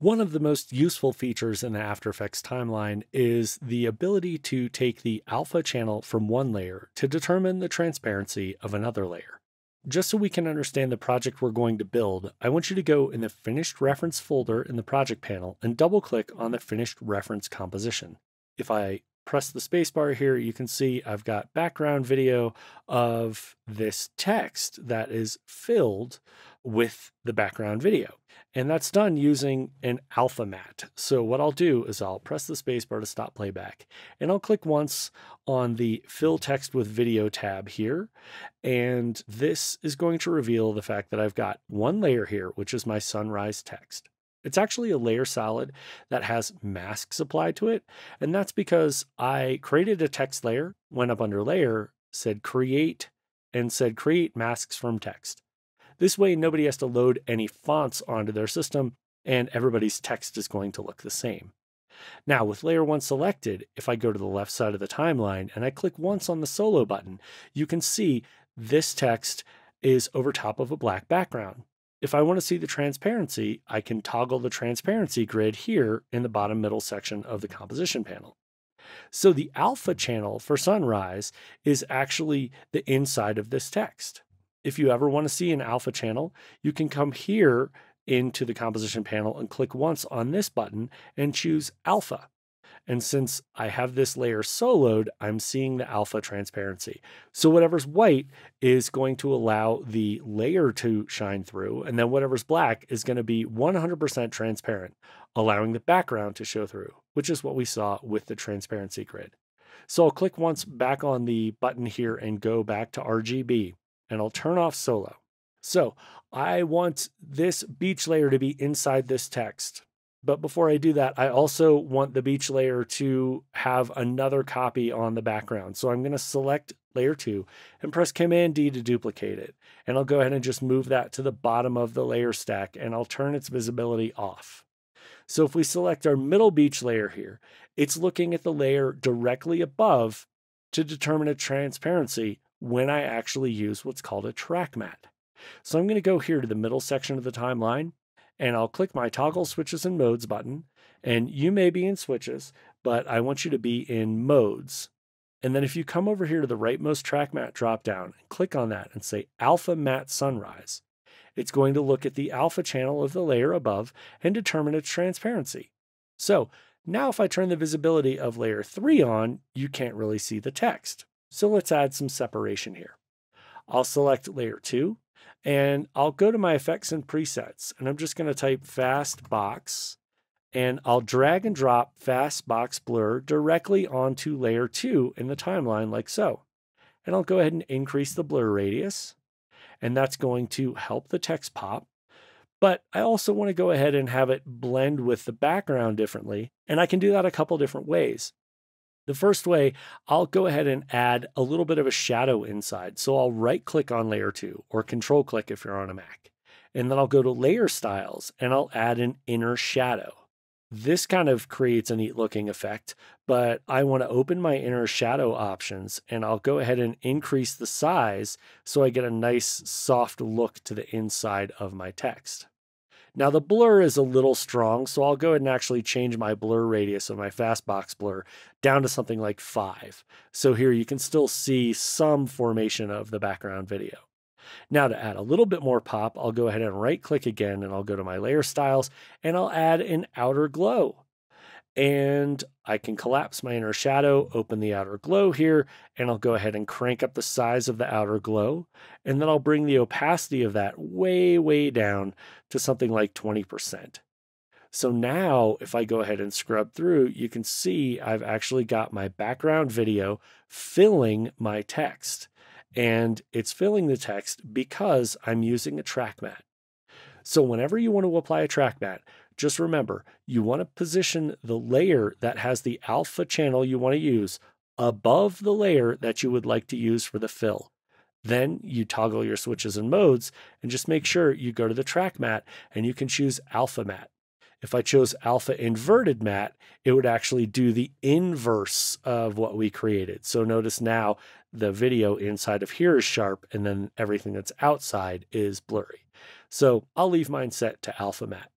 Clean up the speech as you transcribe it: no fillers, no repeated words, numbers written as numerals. One of the most useful features in the After Effects timeline is the ability to take the alpha channel from one layer to determine the transparency of another layer. Just so we can understand the project we're going to build, I want you to go in the Finished Reference folder in the project panel and double-click on the Finished Reference composition. If I press the spacebar here, you can see I've got background video of this text that is filled with the background video. And that's done using an alpha matte. So what I'll do is I'll press the spacebar to stop playback, and I'll click once on the Fill Text with Video tab here. And this is going to reveal the fact that I've got one layer here, which is my sunrise text. It's actually a layer solid that has masks applied to it. And that's because I created a text layer, went up under layer, said create, and said create masks from text. This way, nobody has to load any fonts onto their system, and everybody's text is going to look the same. Now, with layer one selected, if I go to the left side of the timeline and I click once on the solo button, you can see this text is over top of a black background. If I want to see the transparency, I can toggle the transparency grid here in the bottom middle section of the composition panel. So the alpha channel for sunrise is actually the inside of this text. If you ever want to see an alpha channel, you can come here into the composition panel and click once on this button and choose alpha. And since I have this layer soloed, I'm seeing the alpha transparency. So whatever's white is going to allow the layer to shine through, and then whatever's black is going to be 100% transparent, allowing the background to show through, which is what we saw with the transparency grid. So I'll click once back on the button here and go back to RGB. And I'll turn off solo. So I want this beach layer to be inside this text. But before I do that, I also want the beach layer to have another copy on the background. So I'm going to select layer 2 and press Command D to duplicate it. And I'll go ahead and just move that to the bottom of the layer stack, and I'll turn its visibility off. So if we select our middle beach layer here, it's looking at the layer directly above to determine a transparency when I actually use what's called a track matte. So I'm going to go here to the middle section of the timeline, and I'll click my toggle switches and modes button. And you may be in switches, but I want you to be in modes. And then if you come over here to the rightmost track matte dropdown and click on that and say alpha matte sunrise, it's going to look at the alpha channel of the layer above and determine its transparency. So now if I turn the visibility of layer 3 on, you can't really see the text. So let's add some separation here. I'll select layer 2, and I'll go to my effects and presets, and I'm just going to type fast box, and I'll drag and drop fast box blur directly onto layer 2 in the timeline like so. And I'll go ahead and increase the blur radius, and that's going to help the text pop. But I also want to go ahead and have it blend with the background differently, and I can do that a couple different ways. The first way, I'll go ahead and add a little bit of a shadow inside. So I'll right click on layer 2 or control click if you're on a Mac. And then I'll go to layer styles and I'll add an inner shadow. This kind of creates a neat looking effect, but I want to open my inner shadow options and I'll go ahead and increase the size so I get a nice soft look to the inside of my text. Now the blur is a little strong, so I'll go ahead and actually change my blur radius of my fast box blur down to something like 5. So here you can still see some formation of the background video. Now to add a little bit more pop, I'll go ahead and right click again and I'll go to my layer styles and I'll add an outer glow. And I can collapse my inner shadow, open the outer glow here, and I'll go ahead and crank up the size of the outer glow. And then I'll bring the opacity of that way, way down to something like 20%. So now if I go ahead and scrub through, you can see I've actually got my background video filling my text. And it's filling the text because I'm using a track matte. So whenever you want to apply a track matte, just remember, you want to position the layer that has the alpha channel you want to use above the layer that you would like to use for the fill. Then you toggle your switches and modes and just make sure you go to the track matte and you can choose alpha matte. If I chose alpha inverted matte, it would actually do the inverse of what we created. So notice now the video inside of here is sharp and then everything that's outside is blurry. So I'll leave mine set to alpha matte.